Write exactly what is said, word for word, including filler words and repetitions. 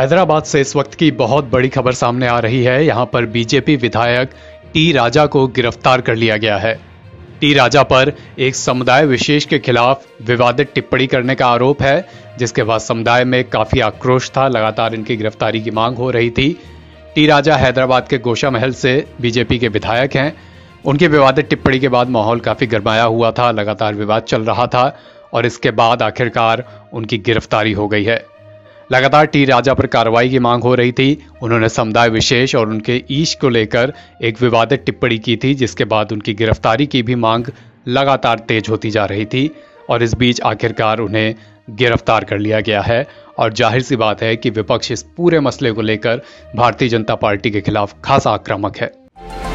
हैदराबाद से इस वक्त की बहुत बड़ी खबर सामने आ रही है। यहाँ पर बीजेपी विधायक टी राजा को गिरफ्तार कर लिया गया है। टी राजा पर एक समुदाय विशेष के खिलाफ विवादित टिप्पणी करने का आरोप है, जिसके बाद समुदाय में काफ़ी आक्रोश था। लगातार इनकी गिरफ्तारी की मांग हो रही थी। टी राजा हैदराबाद के गोशा महल से बीजेपी के विधायक हैं। उनकी विवादित टिप्पणी के बाद माहौल काफ़ी गरमाया हुआ था, लगातार विवाद चल रहा था और इसके बाद आखिरकार उनकी गिरफ्तारी हो गई है। लगातार टी राजा पर कार्रवाई की मांग हो रही थी। उन्होंने समुदाय विशेष और उनके ईश को लेकर एक विवादित टिप्पणी की थी, जिसके बाद उनकी गिरफ्तारी की भी मांग लगातार तेज होती जा रही थी और इस बीच आखिरकार उन्हें गिरफ्तार कर लिया गया है। और जाहिर सी बात है कि विपक्ष इस पूरे मसले को लेकर भारतीय जनता पार्टी के खिलाफ खासा आक्रामक है।